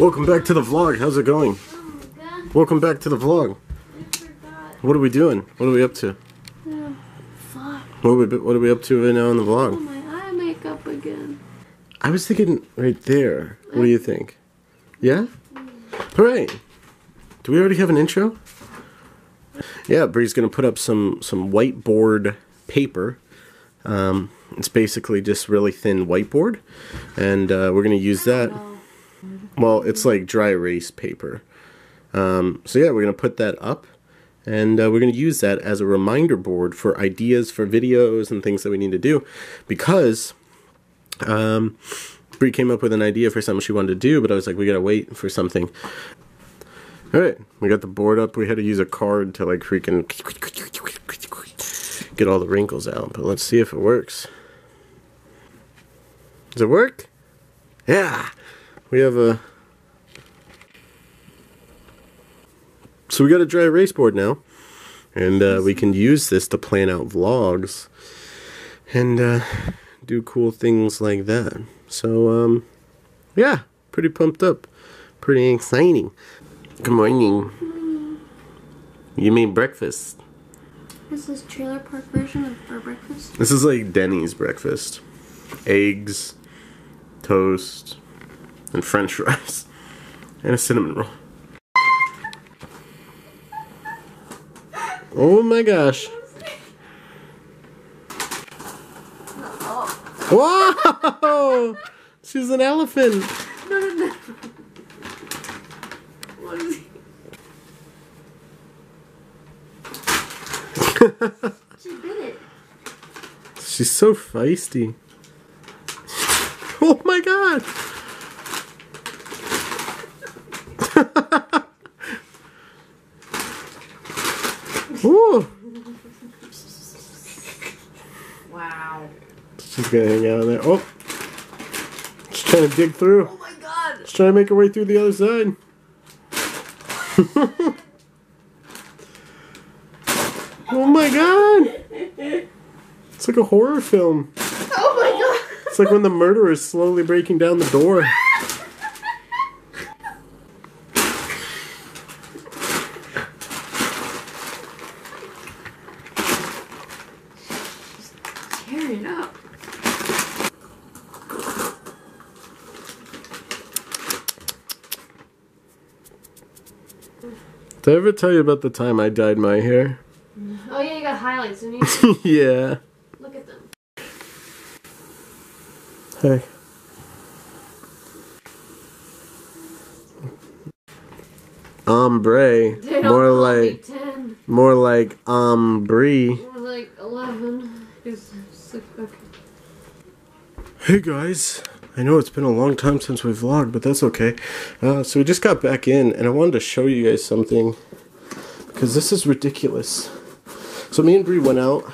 Welcome back to the vlog. How's it going? Oh my God. Welcome back to the vlog. I forgot. What are we doing? What are we up to? Vlog. What are we up to right now in the vlog? Oh, my eye makeup again. I was thinking right there. What do you think? Yeah? Hooray! Do we already have an intro? Yeah, Bree's gonna put up some whiteboard paper. It's basically just really thin whiteboard, and we're gonna use that. Well, it's like dry erase paper. So yeah, we're gonna put that up, and we're gonna use that as a reminder board for ideas for videos and things that we need to do, because Bree came up with an idea for something she wanted to do, but I was like, we gotta wait for something. Alright, we got the board up. We had to use a card to like freaking get all the wrinkles out, but let's see if it works. Does it work? Yeah! We have a... So we got a dry erase board now, and we can use this to plan out vlogs and do cool things like that. So, yeah, pretty pumped up, pretty exciting. Good morning. Good morning. You made breakfast. This is trailer park version of our breakfast. This is like Denny's breakfast. Eggs, toast, and french fries, and a cinnamon roll. Oh my gosh. Whoa! She's an elephant. No. What is he? She did it. She's so feisty. Oh my God. Woo. Wow. She's gonna hang out in there. Oh. She's trying to dig through. Oh my God. She's trying to make her way through the other side. Oh my God. It's like a horror film. Oh my God. It's like when the murderer is slowly breaking down the door. Up. Did I ever tell you about the time I dyed my hair? Oh yeah, you got highlights, didn't you? Yeah. Look at them. Hey. Ombre. More like ombre. More like 11. Okay. Hey guys, I know it's been a long time since we vlogged, but that's okay. So we just got back in, and I wanted to show you guys something, because this is ridiculous. So me and Bree went out,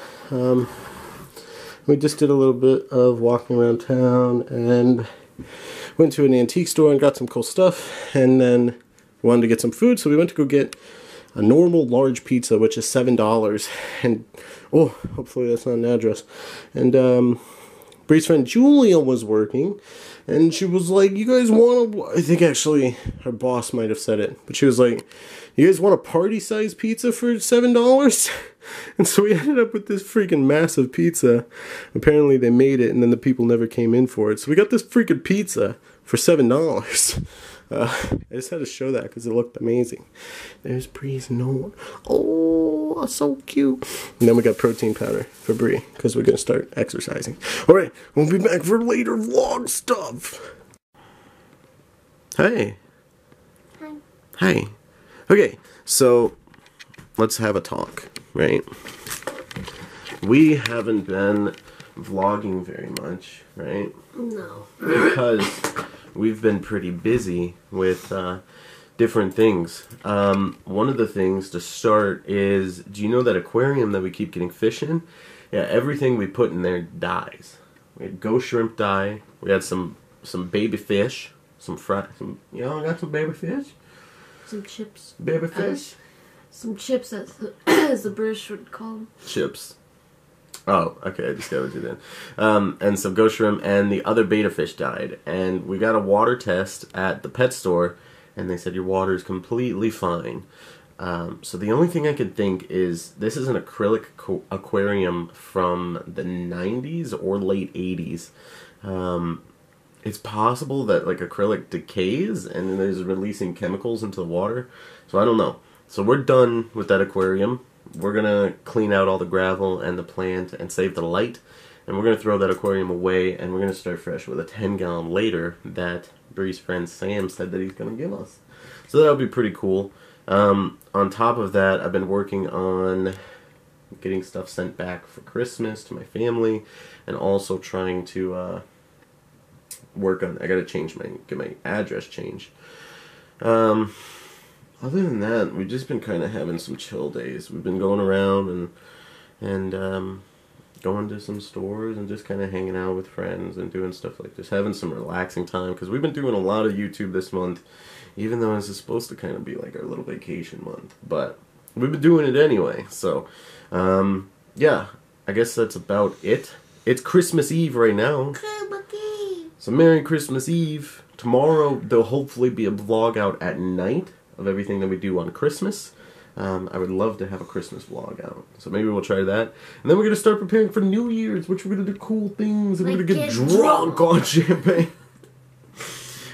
we just did a little bit of walking around town, and went to an antique store and got some cool stuff, and then wanted to get some food, so we went to go get a normal large pizza, which is $7, and oh, hopefully that's not an address. And Bree's friend Julia was working, and she was like, "You guys want to?" I think actually her boss might have said it, but she was like, "You guys want a party-sized pizza for $7?" And so we ended up with this freaking massive pizza. Apparently they made it, and then the people never came in for it. So we got this freaking pizza for $7. I just had to show that because it looked amazing. There's Bree's note. Oh, so cute. And then we got protein powder for Bree because we're going to start exercising. Alright, we'll be back for later vlog stuff. Hey. Hi. Hi. Okay, so let's have a talk, right? We haven't been vlogging very much, right? No. Because we've been pretty busy with different things. One of the things to start is, do you know that aquarium that we keep getting fish in? Yeah, everything we put in there dies. We had ghost shrimp die. We had some baby fish, some fry. You know, I got some baby fish. Some chips. Baby fish. Some chips, as the British would call them. Chips. Oh, okay, I discovered you then. And some Goshirim and the other beta fish died. And we got a water test at the pet store, and they said your water is completely fine. So the only thing I could think is this is an acrylic aquarium from the 90s or late 80s. It's possible that like acrylic decays and then there's releasing chemicals into the water. So I don't know. So we're done with that aquarium. We're going to clean out all the gravel and the plant and save the light. And we're going to throw that aquarium away and we're going to start fresh with a 10-gallon later that Bree's friend Sam said that he's going to give us. So that'll be pretty cool. On top of that, I've been working on getting stuff sent back for Christmas to my family, and also trying to work on, I gotta change get my address changed. Other than that, we've just been kind of having some chill days. We've been going around and going to some stores and just kind of hanging out with friends and doing stuff like this, having some relaxing time, because we've been doing a lot of YouTube this month, even though this is supposed to kind of be like our little vacation month, but we've been doing it anyway. So yeah, I guess that's about it. It's Christmas Eve right now. So Merry Christmas Eve. Tomorrow there'll hopefully be a vlog out at night of everything that we do on Christmas. I would love to have a Christmas vlog out, so maybe we'll try that. And then we're going to start preparing for New Year's, which we're going to do cool things, and we're going to get drunk on champagne.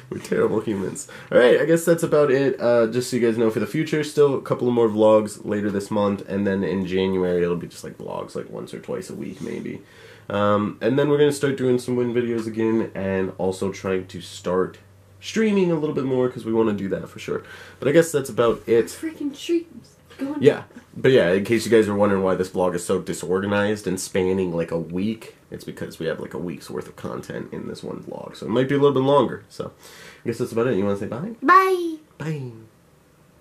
We're terrible humans. Alright, I guess that's about it. Just so you guys know, for the future, still a couple of more vlogs later this month, and then in January it'll be just like vlogs, like once or twice a week maybe. And then we're going to start doing some win videos again, and also trying to start streaming a little bit more, because we want to do that for sure. But I guess that's about it. Freaking streams. Yeah, but yeah, in case you guys are wondering why this vlog is so disorganized and spanning like a week, it's because we have like a week's worth of content in this one vlog, so it might be a little bit longer. So I guess that's about it. You want to say bye? Bye. Bye.